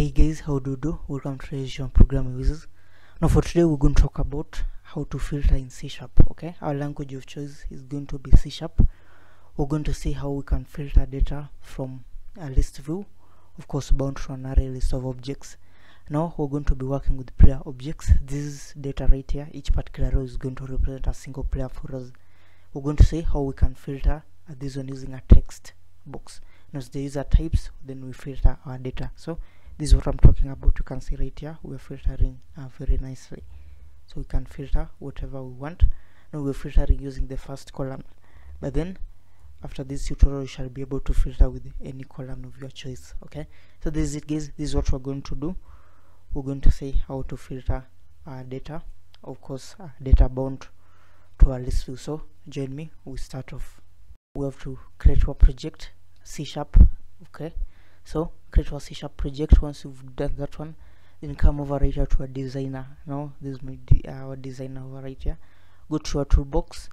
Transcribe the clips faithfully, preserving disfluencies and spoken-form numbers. Hey guys, how do you do? Welcome to this on ProgrammingWizards. Now for today we're going to talk about how to filter in C sharp. Okay, our language of choice is going to be C sharp. We're going to see how we can filter data from a list view, of course bound to an array list of objects. Now we're going to be working with player objects. This is data right here. Each particular row is going to represent a single player for us. We're going to see how we can filter this one using a text box. Now the user types, then we filter our data. So this is what I'm talking about. You can see right here we're filtering uh, very nicely, so we can filter whatever we want. Now we're filtering using the first column, but then after this tutorial you shall be able to filter with any column of your choice. Okay, so this is it guys, this is what we're going to do. We're going to see how to filter our data, of course our data bound to our list view. So join me, we start off. We have to create our project C sharp. Okay, so create our C sharp project. Once you've done that one, then come over right here to our designer. Now this is my de our designer over right here. Go to our toolbox,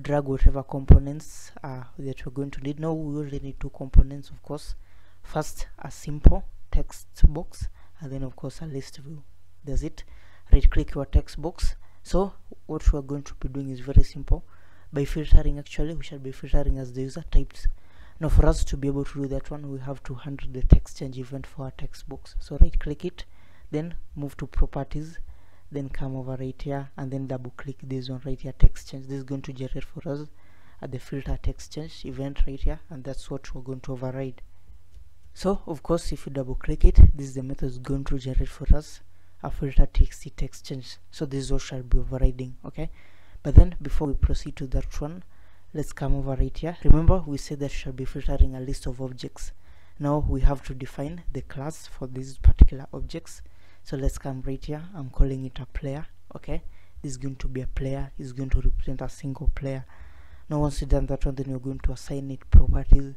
drag whatever components uh, that we're going to need. Now we already need two components, of course. First a simple text box, and then of course a list view. That's it. Right click your text box. So what we're going to be doing is very simple. By filtering, actually we shall be filtering as the user types. Now for us to be able to do that one, we have to handle the text change event for our text box. So right click it, then move to properties, then come over right here and then double click this one right here, text change. This is going to generate for us at the filter text change event right here, and that's what we're going to override. So of course if you double click it, this is the method is going to generate for us a filter text text change. So this is what shall be overriding. Okay, but then before we proceed to that one, let's come over right here. Remember we said that we shall be filtering a list of objects. Now we have to define the class for these particular objects. So let's come right here. I'm calling it a player. Okay, this is going to be a player. It's going to represent a single player. Now once you've done that one, then you're going to assign it properties.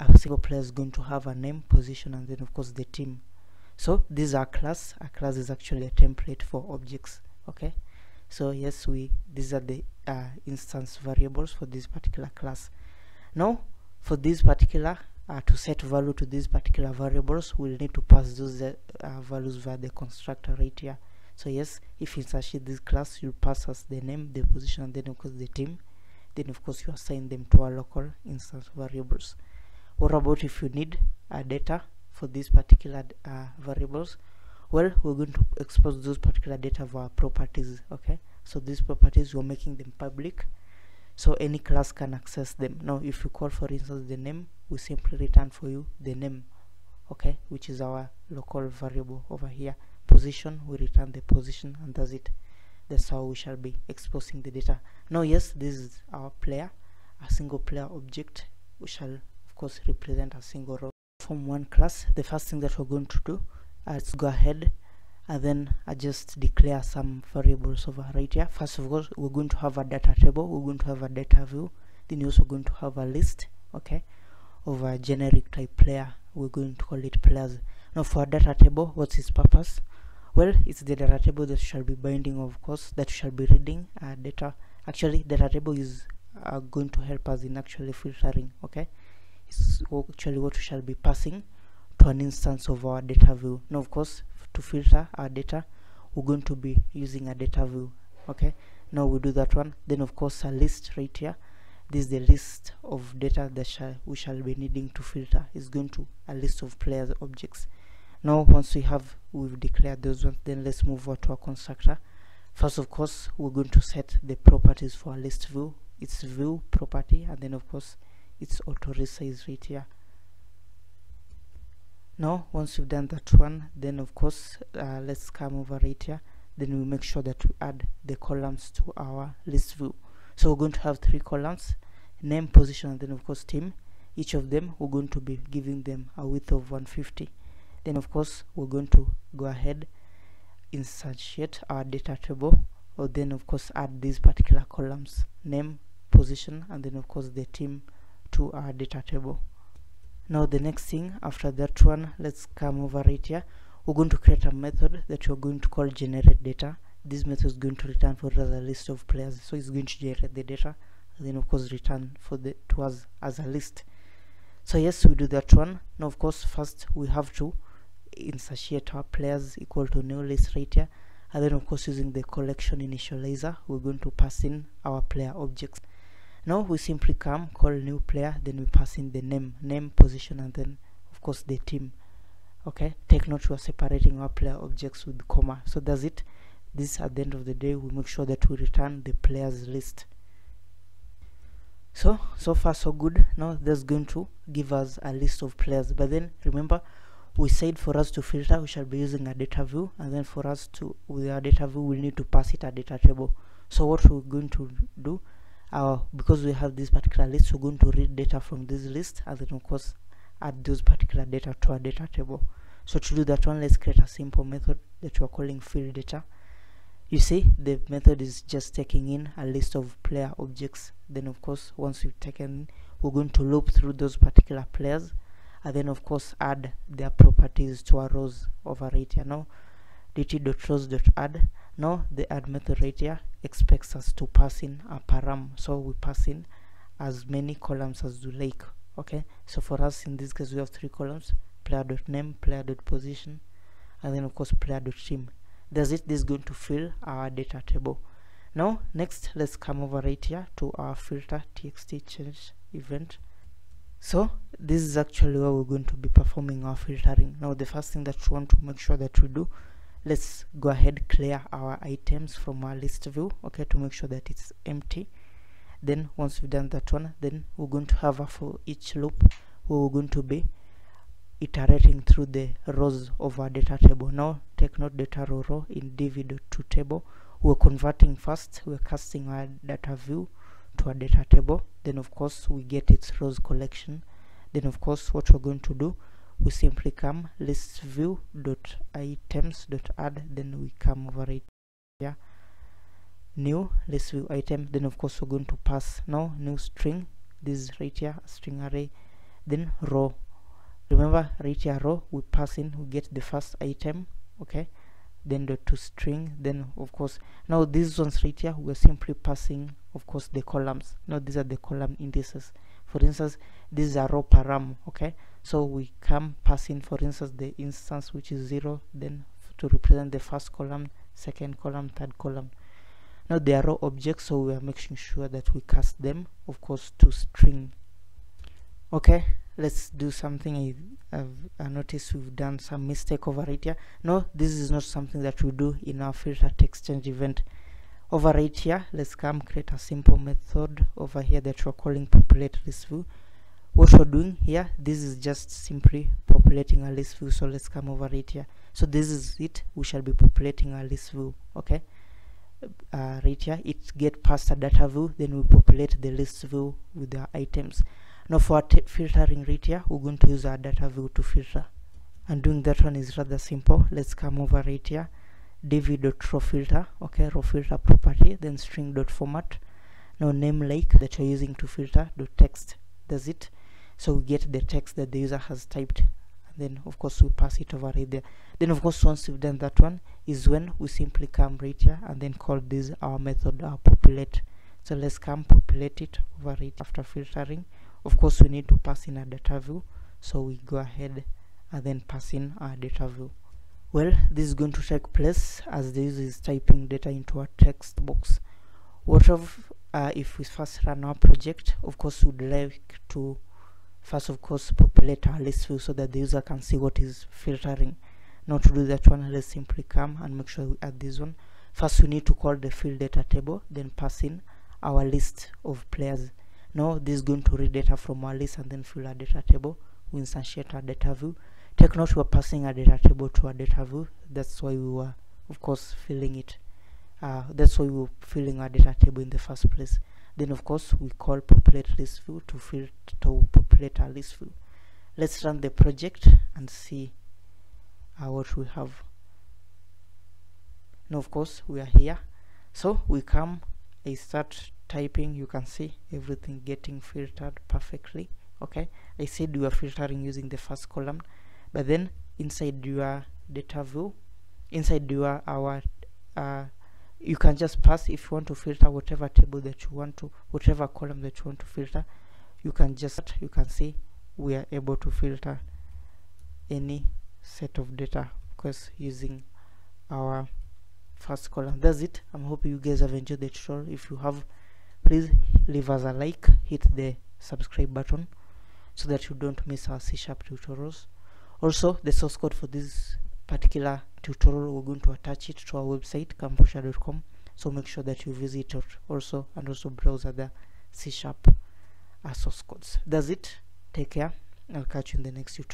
A single player is going to have a name, position, and then of course the team. So this is our class. Our class is actually a template for objects. Okay, so yes, we these are the uh, instance variables for this particular class. Now for this particular uh, to set value to these particular variables, we'll need to pass those uh, values via the constructor right here. So yes, if it's actually this class, you pass us the name, the position, and then of course the team. Then of course you assign them to our local instance variables. What about if you need uh, data for these particular uh, variables? Well, we're going to expose those particular data via properties. Okay, so these properties we're making them public, so any class can access them. Now if you call for instance the name, we simply return for you the name, okay, which is our local variable over here. Position, we return the position, and that's it. That's how we shall be exposing the data. Now yes, this is our player, a single player object, which shall of course represent a single row. From one class, the first thing that we're going to do, Uh, let's go ahead and then I uh, just declare some variables over right here. First of all, we're going to have a data table, we're going to have a data view, then you're also going to have a list, okay, of a generic type player. We're going to call it players. Now for a data table, what's its purpose? Well, it's the data table that shall be binding, of course, that shall be reading uh, data. Actually data table is uh, going to help us in actually filtering. Okay, it's actually what we shall be passing to an instance of our data view. Now of course to filter our data, we're going to be using a data view. Okay, now we do that one, then of course a list right here. This is the list of data that shall we shall be needing to filter. It's going to a list of players objects. Now once we have we've declared those ones, then let's move over to our constructor. First of course we're going to set the properties for our list view, its view property, and then of course its auto resize right here. Now once you've done that one, then of course uh, let's come over right here, then we make sure that we add the columns to our list view. So we're going to have three columns: name, position, and then of course team. Each of them we're going to be giving them a width of one hundred fifty. Then of course we're going to go ahead, instantiate our data table, or then of course add these particular columns, name, position, and then of course the team to our data table. Now the next thing after that one, let's come over right here. We're going to create a method that we're going to call generate data. This method is going to return for us a list of players, so it's going to generate the data and then of course return for the to us as a list. So yes, we do that one. Now of course first we have to insatiator players equal to new list right here, and then of course using the collection initializer we're going to pass in our player objects. Now we simply come call new player, then we pass in the name, name, position, and then of course the team. Okay, take note we are separating our player objects with comma. So that's it. This at the end of the day we make sure that we return the players list. So so far so good. Now that's going to give us a list of players, but then remember we said for us to filter we shall be using a data view, and then for us to with our data view we need to pass it a data table. So what we're going to do, uh, because we have this particular list, we're going to read data from this list and then of course add those particular data to our data table. So to do that one, let's create a simple method that we're calling field data. You see the method is just taking in a list of player objects, then of course once we've taken, we're going to loop through those particular players and then of course add their properties to our rows over right here. Now dt.rows.add, now the add method right here expects us to pass in a param, so we pass in as many columns as we like. Okay, so for us in this case we have three columns, player.name, player.position, and then of course player.team. That's it. This is going to fill our data table. Now next let's come over right here to our filter txt change event. So this is actually where we're going to be performing our filtering. Now the first thing that we want to make sure that we do, let's go ahead clear our items from our list view, okay, to make sure that it's empty. Then once we've done that one, then we're going to have a for each loop where we're going to be iterating through the rows of our data table. Now take note data row row in dv.toTable, we're converting first, we're casting our data view to our data table, then of course we get its rows collection. Then of course what we're going to do, we simply come list view dot items dot add, then we come over it here new list view item, then of course we're going to pass now new string, this is right here string array, then row. Remember right here row we pass in, we get the first item, okay, then the to string, then of course now these ones right here we're simply passing of course the columns. Now these are the column indices. For instance, this is a row param, okay, so we come pass in for instance the instance which is zero, then to represent the first column, second column, third column. Now they are row objects, so we are making sure that we cast them of course to string. Okay, let's do something. I, I've, I noticed we've done some mistake over right here. No, this is not something that we do in our filter text change event. Over right here let's come create a simple method over here that we're calling populate list view. What we're doing here, this is just simply populating a list view. So let's come over right here. So this is it, we shall be populating a list view, okay. Uh, right here it get past a data view, then we populate the list view with our items. Now for our filtering right here we're going to use our data view to filter, and doing that one is rather simple. Let's come over right here dv.rowFilter, okay, row filter property, then string.format, now name like that you're using to filter dot text. That's it. So we get the text that the user has typed, and then of course we pass it over right there. Then of course once we've done that one is when we simply come right here and then call this our method, our populate. So let's come populate it over it. After filtering of course we need to pass in a data view, so we go ahead and then pass in our data view. Well, this is going to take place as the user is typing data into a text box. What of uh, if we first run our project? Of course we'd like to first of course populate our list view so that the user can see what is filtering. Now to do that one, let's simply come and make sure we add this one. First we need to call the field data table, then pass in our list of players. Now this is going to read data from our list and then fill our data table. We instantiate our data view. Take note we're passing a data table to a data view, that's why we were of course filling it, uh, that's why we were filling our data table in the first place. Then of course we call populate list view to fill to populate our list view. Let's run the project and see uh, what we have. Now of course we are here, so we come, I start typing, you can see everything getting filtered perfectly. Okay, I said we are filtering using the first column, but then inside your data view, inside your our uh, you can just pass, if you want to filter whatever table that you want to, whatever column that you want to filter, you can just, you can see we are able to filter any set of data, because using our first column. That's it. I'm hoping you guys have enjoyed the tutorial. If you have, please leave us a like, hit the subscribe button so that you don't miss our C sharp tutorials. Also, the source code for this particular tutorial, we're going to attach it to our website, camposha dot com, so make sure that you visit it also, and also browse other C sharp source codes. That's it. Take care. I'll catch you in the next tutorial.